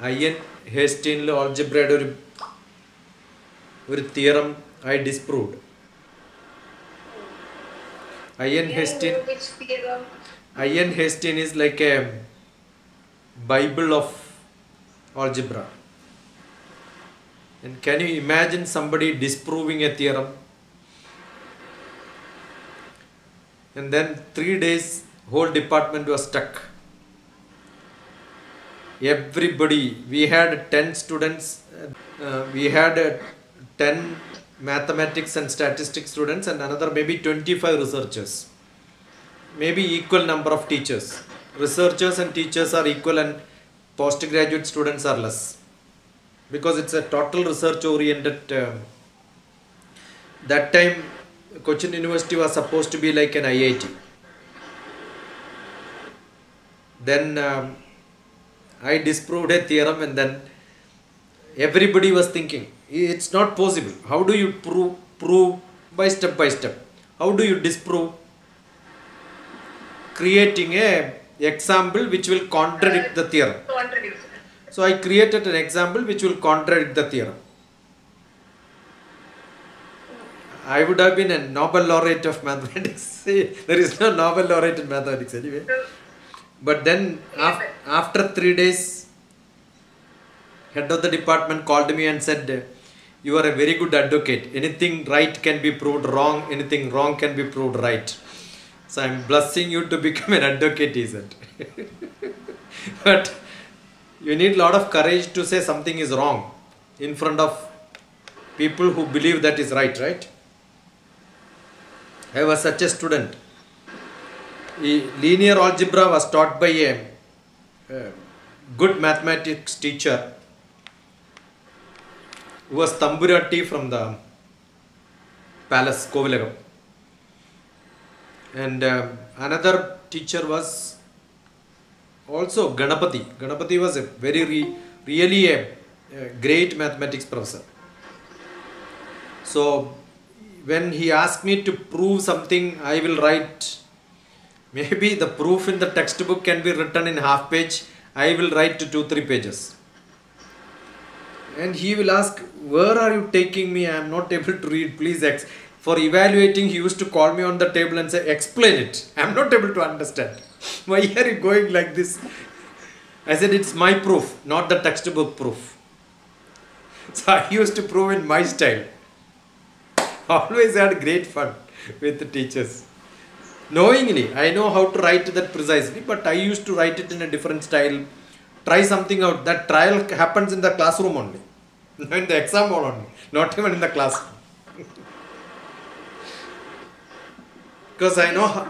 I.N. Hastin algebra theorem I disproved. I.N. Hastin. I.N. Hastin is like a Bible of algebra. And can you imagine somebody disproving a theorem? And then 3 days, whole department was stuck. Everybody, we had 10 students, we had 10 mathematics and statistics students and another maybe 25 researchers. Maybe equal number of teachers. Researchers and teachers are equal and postgraduate students are less. Because it's a total research oriented, that time Cochin University was supposed to be like an IIT. Then I disproved a theorem and then everybody was thinking, it's not possible. How do you prove by step? How do you disprove? Creating a example which will contradict the theorem. So I created an example which will contradict the theorem. I would have been a Nobel laureate of mathematics. There is no Nobel laureate in mathematics anyway. But then after 3 days, head of the department called me and said, you are a very good advocate. Anything right can be proved wrong. Anything wrong can be proved right. So I am blessing you to become an advocate, isn't it? But you need a lot of courage to say something is wrong in front of people who believe that is right, right? I was such a student. Linear algebra was taught by a good mathematics teacher who was Tamburyatti from the palace, Kovilagam. And another teacher was also Ganapati. Ganapati was a very really a great mathematics professor. So when he asked me to prove something, I will write. Maybe the proof in the textbook can be written in half page. I will write to 2-3 pages. And he will ask, where are you taking me? I am not able to read. Please X. For evaluating, he used to call me on the table and say, explain it. I am not able to understand. Why are you going like this? I said, it's my proof, not the textbook proof. So I used to prove in my style. Always had great fun with the teachers. Knowingly, I know how to write that precisely, but I used to write it in a different style. Try something out. That trial happens in the classroom only. In the exam hall only. Not even in the classroom. Because I know how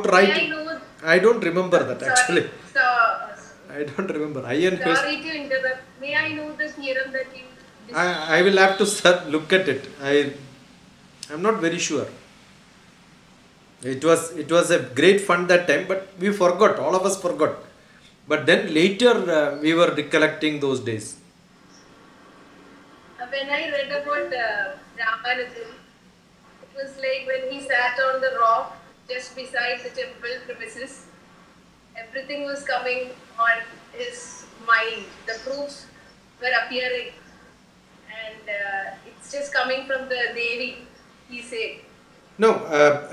to write. I don't remember that actually. I don't remember. Sorry to interrupt. May I know the theorem that you discussed? I will have to look at it. I'm not very sure. It was a great fun that time, but we forgot. All of us forgot. But then later we were recollecting those days. When I read about Ramanujan, it was like when he sat on the rock just beside the temple premises, everything was coming on his mind. The proofs were appearing and it's just coming from the Devi, he said. No,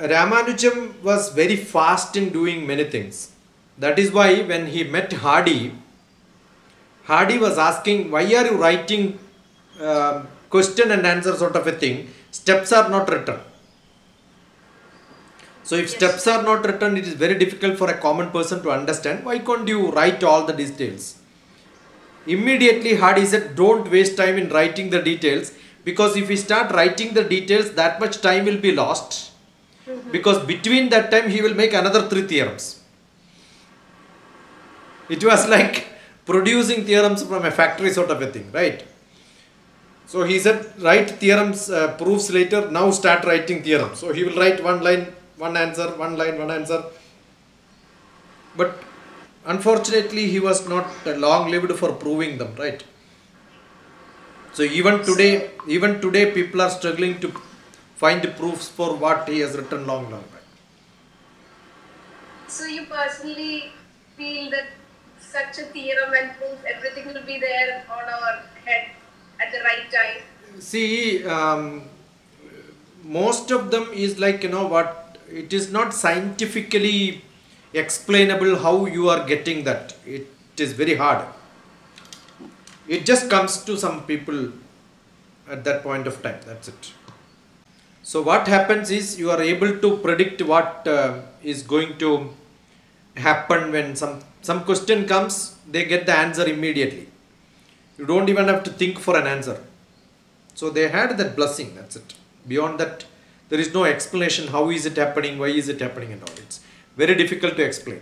Ramanujan was very fast in doing many things. That is why when he met Hardy, Hardy was asking, why are you writing question and answer sort of a thing? Steps are not written. So if steps are not written, it is very difficult for a common person to understand. Why can't you write all the details? Immediately Hardy said, don't waste time in writing the details. Because if we start writing the details, that much time will be lost. Because between that time, he will make another 3 theorems. It was like producing theorems from a factory sort of a thing, right? So he said, write theorems, proofs later, now start writing theorems. So he will write one line, one answer, one line, one answer. But unfortunately, he was not long-lived for proving them, right? So even today people are struggling to find proofs for what he has written long back. So you personally feel that such a theorem and proof, everything will be there on our head at the right time. See, most of them is like, you know what, it is not scientifically explainable how you are getting that. It is very hard. It just comes to some people at that point of time, that's it. So what happens is you are able to predict what is going to happen when some question comes, they get the answer immediately. You don't even have to think for an answer. So they had that blessing, that's it. Beyond that, there is no explanation. How is it happening? Why is it happening and all? It's very difficult to explain.